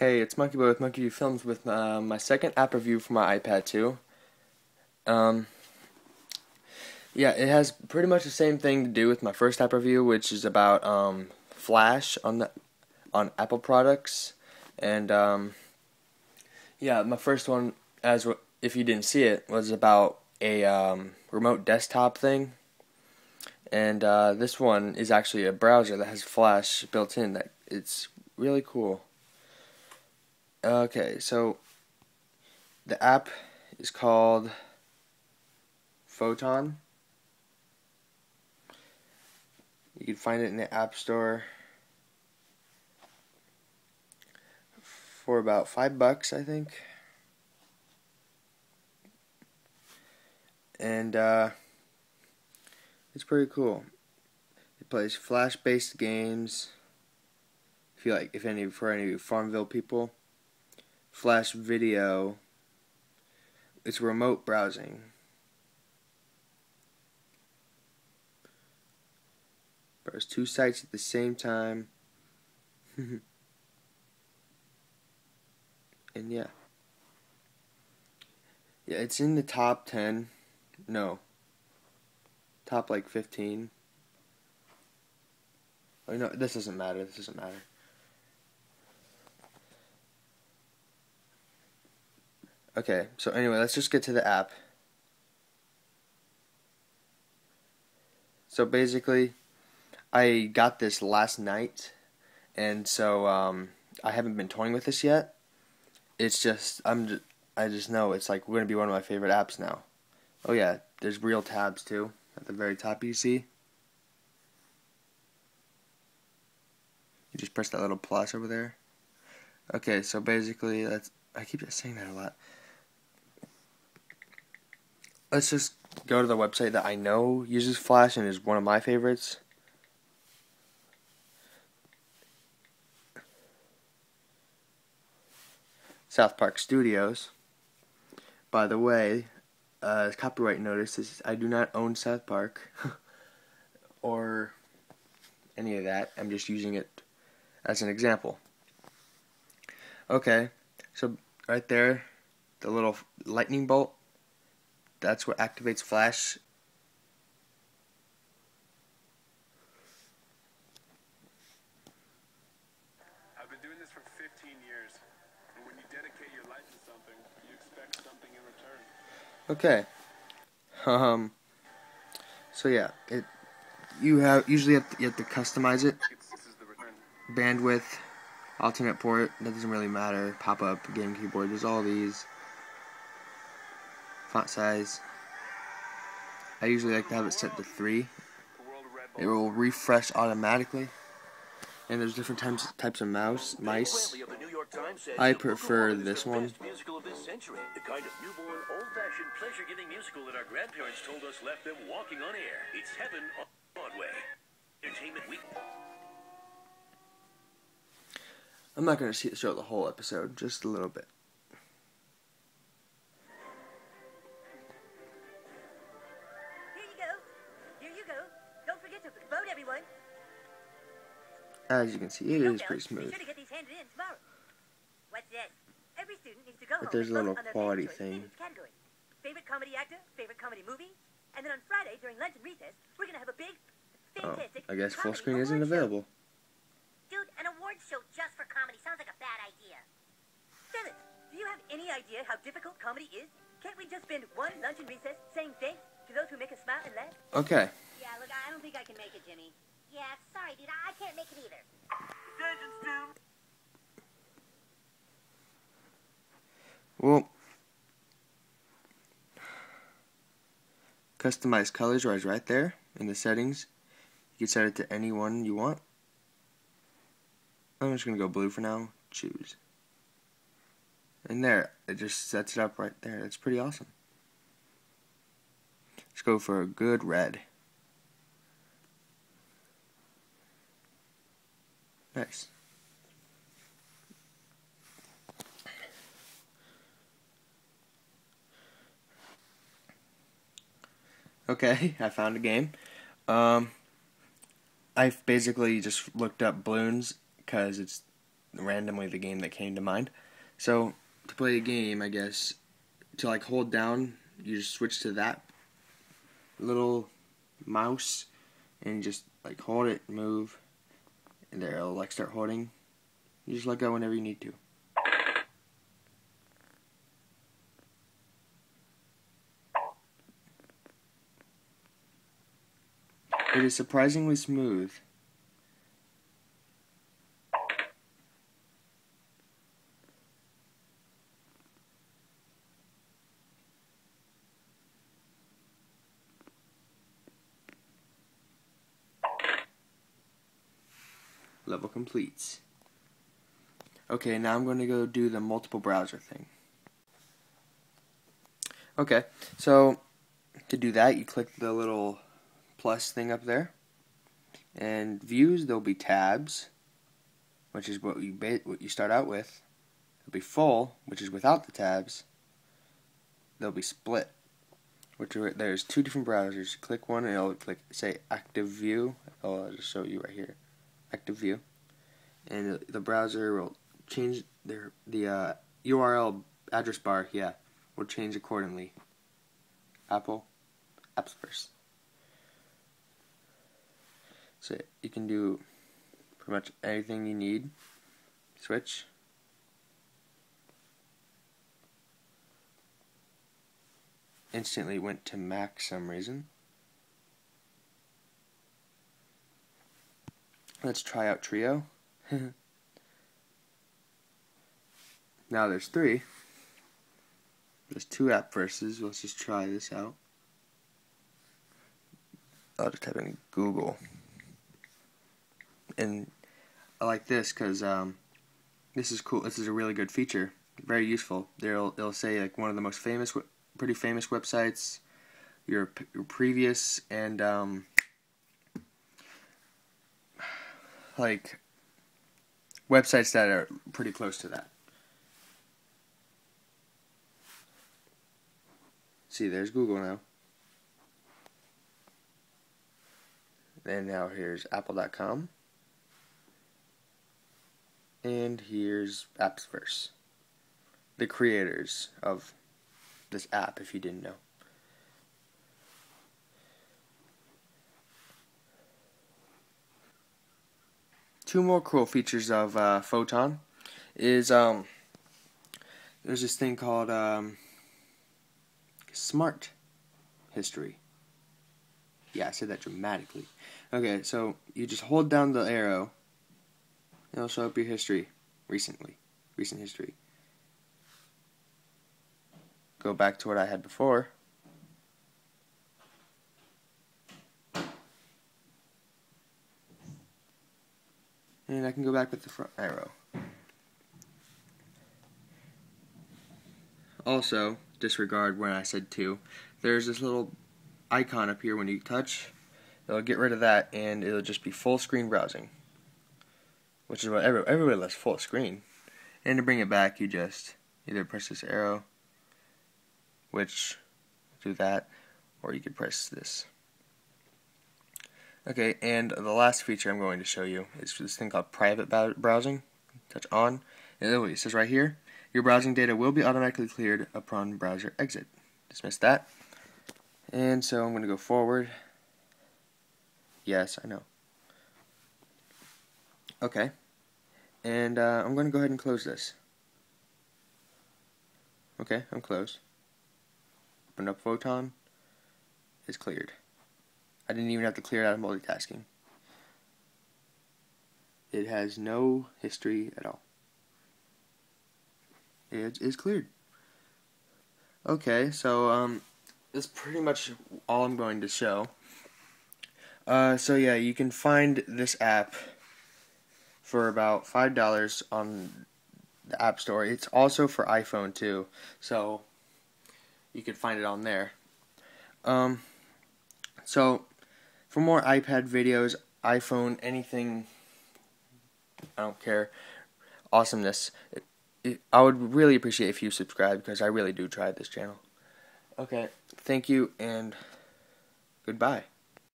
Hey, it's Monkey Boy with Monkey View Films with my second app review for my iPad 2. Yeah, it has pretty much the same thing to do with my first app review, which is about Flash on Apple products. And yeah, my first one, as if you didn't see it, was about a remote desktop thing. And this one is actually a browser that has Flash built in. That it's really cool. Okay, so the app is called Photon. You can find it in the App Store for about $5, I think. And it's pretty cool. It plays Flash-based games. For any Farmville people. Flash video, it's remote browsing. Browse two sites at the same time. And yeah, it's in the top 10, no, top like 15. Oh no, this doesn't matter. Okay, so anyway, let's just get to the app. So basically, I got this last night, and so I haven't been toying with this yet. It's just, I just know it's like going to be one of my favorite apps now. Oh yeah, there's real tabs too, at the very top you see. You just press that little plus over there. Okay, so basically, I keep saying that a lot. Let's just go to the website that I know uses Flash and is one of my favorites. South Park Studios. By the way, copyright notice is I do not own South Park or any of that. I'm just using it as an example. Okay, so right there, the little lightning bolt. That's what activates Flash. I've been doing this for 15 years, and when you dedicate your life to something, you expect something in return. Okay. So yeah, you have to customize it. This is the return. Bandwidth, alternate port. That doesn't really matter. Pop up, game keyboard. There's all these. Font size. I usually like to have it set to 3. It will refresh automatically. And there's different types of mice. I prefer this one. I'm not going to show the whole episode, just a little bit. As you can see, it is pretty smooth. But there's a little quality thing. Favorite comedy actor, favorite comedy movie, and then on Friday during lunch and recess, we're gonna have a big fantastic. Oh, I guess full screen isn't available. Dude, an award show just for comedy sounds like a bad idea. Phyllis, do you have any idea how difficult comedy is? Can't we just spend one lunch and recess saying thanks to those who make us smile and laugh? Okay. Yeah, look, I don't think I can make it, Jimmy. Yeah, sorry, dude. I can't make it either. Well, customize colors right there in the settings. You can set it to any one you want. I'm just gonna go blue for now. Choose. And there, it just sets it up right there. That's pretty awesome. Let's go for a good red. Nice. Okay, I found a game. I've basically just looked up Bloons because it's randomly the game that came to mind. So to play a game, I guess, to like hold down, you just switch to that little mouse and just like hold it, move, and there it'll like start holding. You just let go whenever you need to. It is surprisingly smooth. Level completes. Okay, now I'm going to go do the multiple browser thing. Okay, so to do that, you click the little plus thing up there, and views, there'll be tabs, which is what you start out with. There'll be full, which is without the tabs. There'll be split, which are, there's two different browsers. You click one and it'll click, say active view. I'll just show you right here, active view, and the browser will change their URL address bar. Yeah, will change accordingly. Apple, Appsverse. So you can do pretty much anything you need. Switch. Instantly went to Mac for some reason. Let's try out Trio. Now there's three. There's two Appsverses. Let's just try this out. I'll just type in Google. And I like this because this is cool. This is a really good feature, very useful. It'll say like one of the most famous, pretty famous websites, your previous, and like websites that are pretty close to that. See, there's Google now. And now here's Apple.com. And here's Appsverse, the creators of this app, if you didn't know. Two more cool features of Photon is there's this thing called Smart History. Yeah, I said that dramatically. Okay, so you just hold down the arrow. It'll show up your history recently. Recent history. Go back to what I had before. And I can go back with the front arrow. Also, disregard when I said two. There's this little icon up here when you touch. It'll get rid of that and it'll just be full screen browsing, which is what everybody loves, full screen. And to bring it back, you just either press this arrow, which do that, or you could press this. Okay, and the last feature I'm going to show you is this thing called private browsing. Touch on, and it says right here, your browsing data will be automatically cleared upon browser exit. Dismiss that. And so I'm going to go forward. Yes, I know. Okay. And I'm going to go ahead and close this. Okay, I'm closed. Open up Photon. It's cleared. I didn't even have to clear it out of multitasking. It has no history at all. It is cleared. Okay, so that's pretty much all I'm going to show. So yeah, you can find this app for about $5 on the App Store. It's also for iPhone too, so you can find it on there. So for more iPad videos, iPhone, anything, I don't care, awesomeness, I would really appreciate if you subscribe, because I really do try this channel. Okay, thank you and goodbye.